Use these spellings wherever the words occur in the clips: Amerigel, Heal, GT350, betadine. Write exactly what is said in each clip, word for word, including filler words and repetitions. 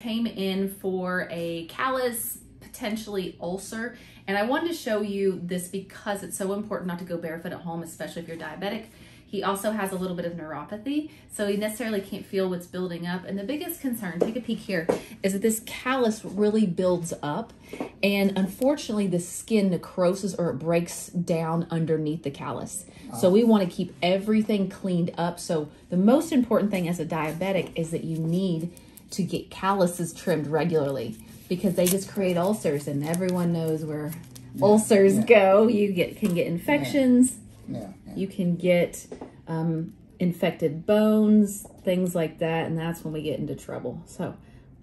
Came in for a callus, potentially ulcer, and I wanted to show you this because it's so important not to go barefoot at home, especially if you're diabetic. He also has a little bit of neuropathy, so he necessarily can't feel what's building up. And the biggest concern, take a peek here, is that this callus really builds up. And unfortunately, the skin necroses or it breaks down underneath the callus. Wow. So we want to keep everything cleaned up. So the most important thing as a diabetic is that you need to get calluses trimmed regularly, because they just create ulcers, and everyone knows where yeah. ulcers yeah. go. You get can get infections. Yeah. Yeah, yeah. You can get um, infected bones, things like that, and that's when we get into trouble. So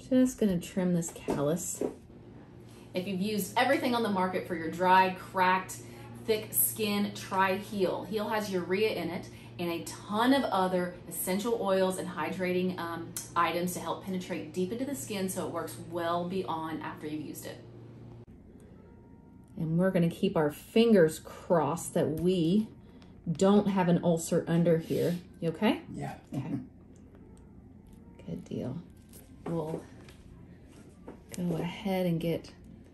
just gonna trim this callus. If you've used everything on the market for your dry, cracked, thick skin, try Heal. Heal has urea in it and a ton of other essential oils and hydrating um, items to help penetrate deep into the skin, so it works well beyond after you've used it. And we're gonna keep our fingers crossed that we don't have an ulcer under here. You okay? Yeah. Okay. Good deal. We'll go ahead and get,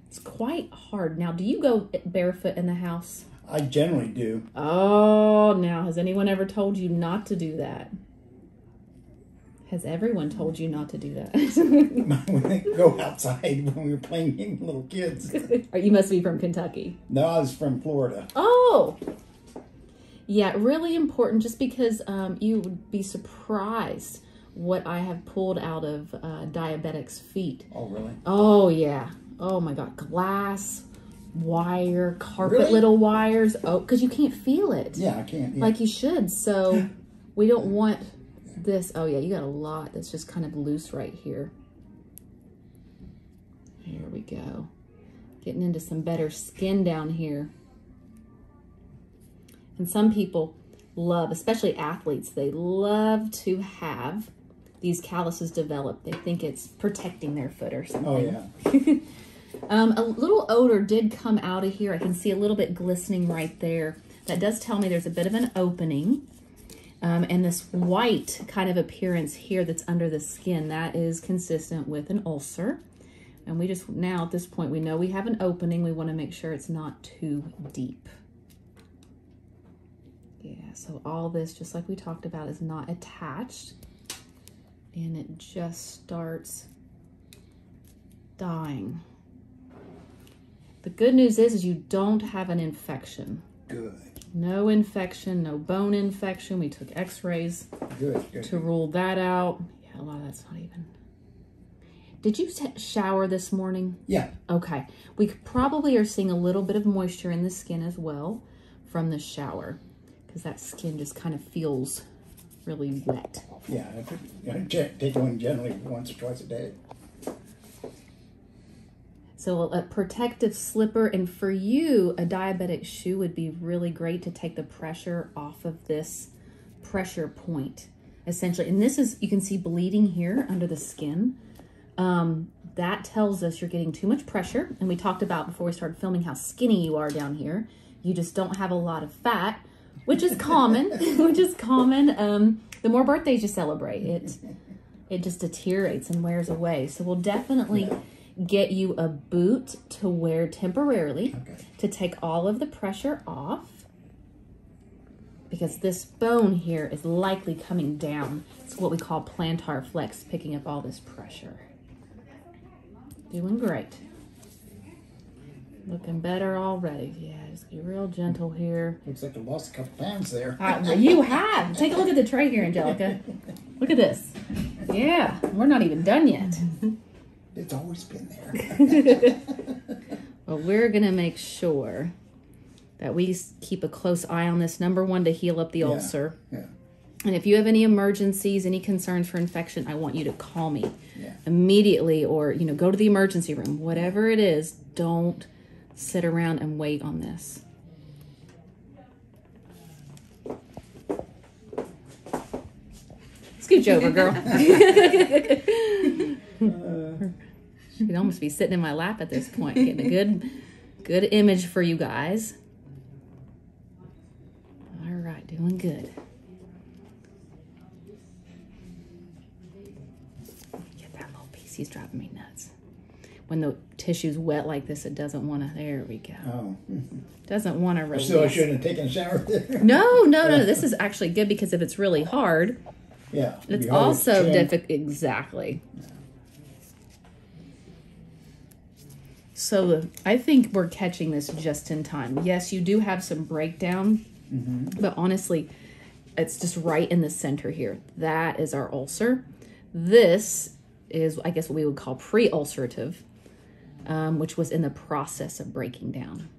it's quite hard. Now, do you go barefoot in the house? I generally do. Oh, now, has anyone ever told you not to do that? Has everyone told you not to do that? When they go outside when we were playing game, little kids. You must be from Kentucky. No, I was from Florida. Oh! Yeah, really important, just because um, you would be surprised what I have pulled out of uh, diabetics' feet. Oh, really? Oh, yeah. Oh, my God. Glass, wire, carpet, really? Little wires. Oh, because you can't feel it. Yeah, I can't. Yeah. Like you should. So we don't want... This, oh yeah, you got a lot that's just kind of loose right here. Here we go. Getting into some better skin down here. And some people love, especially athletes, they love to have these calluses develop. They think it's protecting their foot or something. Oh yeah. um, a little odor did come out of here. I can see a little bit glistening right there. That does tell me there's a bit of an opening. Um, and this white kind of appearance here that's under the skin, that is consistent with an ulcer. And we just, now at this point, we know we have an opening. We want to make sure it's not too deep. Yeah, so all this, just like we talked about, is not attached. And it just starts dying. The good news is, is you don't have an infection. Good. No infection, no bone infection. We took x-rays good, good. to rule that out. Yeah, a lot of that's not even. Did you shower this morning? Yeah. Okay. We probably are seeing a little bit of moisture in the skin as well from the shower, because that skin just kind of feels really wet. Yeah, I take one generally once or twice a day. So a protective slipper, and for you, a diabetic shoe would be really great to take the pressure off of this pressure point, essentially. And this is, you can see bleeding here under the skin. Um, that tells us you're getting too much pressure. And we talked about before we started filming how skinny you are down here. You just don't have a lot of fat, which is common, which is common. Um, the more birthdays you celebrate, it, it just deteriorates and wears away. So we'll definitely... get you a boot to wear temporarily okay. to take all of the pressure off, because this bone here is likely coming down. It's what we call plantar flex, picking up all this pressure. Doing great. Looking better already. Yeah, just be real gentle here. Looks like I lost a couple pounds there. Uh, well, you have. Take a look at the tray here, Angelica. Look at this. Yeah, we're not even done yet. It's always been there. Well, we're going to make sure that we keep a close eye on this. Number one, to heal up the yeah, ulcer. Yeah. And if you have any emergencies, any concerns for infection, I want you to call me yeah. immediately, or, you know, go to the emergency room. Whatever it is, don't sit around and wait on this. Scooch over, girl. Uh, she could almost be sitting in my lap at this point, getting a good good image for you guys. All right, doing good. Get that little piece He's driving me nuts. When the tissue's wet like this, it doesn't want to. There we go. Oh. Doesn't want to release. So I shouldn't have taken a shower there? No, no, no. This is actually good because if it's really hard, yeah, it's also difficult. Exactly. Yeah. So I think we're catching this just in time. Yes, you do have some breakdown, mm-hmm. but honestly, it's just right in the center here. That is our ulcer. This is, I guess, what we would call pre-ulcerative. Um, which was in the process of breaking down.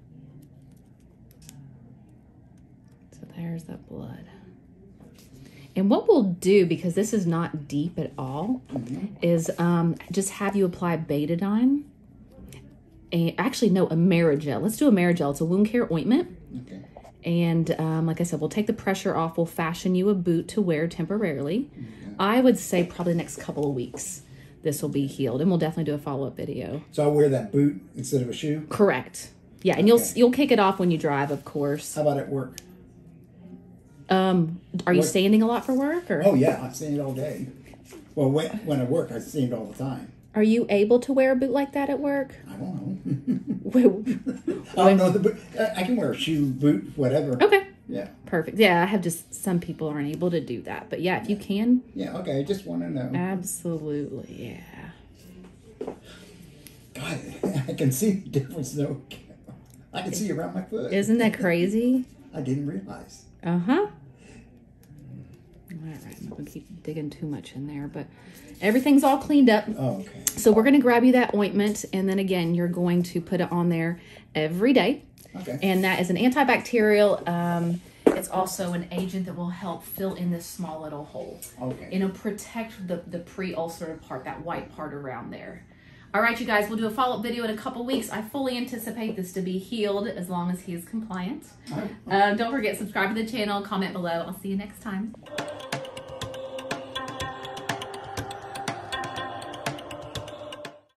So there's that blood. And what we'll do, because this is not deep at all, mm-hmm. is um, just have you apply betadine. And actually, no, Amerigel. Let's do Amerigel. It's a wound care ointment. Okay. And um, like I said, we'll take the pressure off. We'll fashion you a boot to wear temporarily. Okay. I would say probably the next couple of weeks. This will be healed, and we'll definitely do a follow-up video. So I wear that boot instead of a shoe? Correct. Yeah, and okay. you'll you'll kick it off when you drive, of course. How about at work? Um, are work. you standing a lot for work? Or? Oh, yeah, I stand all day. Well, when, when I work, I stand all the time. Are you able to wear a boot like that at work? I don't know. when, I don't know the boot. I can wear a shoe, boot, whatever. Okay. Yeah. Perfect. Yeah, I have just, some people aren't able to do that. But yeah, if you can. Yeah, okay. I just want to know. Absolutely, yeah. God, I can see the difference though. I can see around my foot. Isn't that crazy? I didn't realize. Uh-huh. All right. I'm not going to keep digging too much in there, but everything's all cleaned up. Oh, okay. So we're going to grab you that ointment, and then again, you're going to put it on there every day. Okay. And that is an antibacterial. Um, it's also an agent that will help fill in this small little hole. Okay. It'll protect the, the pre-ulcerative part, that white part around there. All right, you guys, we'll do a follow-up video in a couple weeks. I fully anticipate this to be healed as long as he is compliant. All right. uh, don't forget, subscribe to the channel, comment below. I'll see you next time.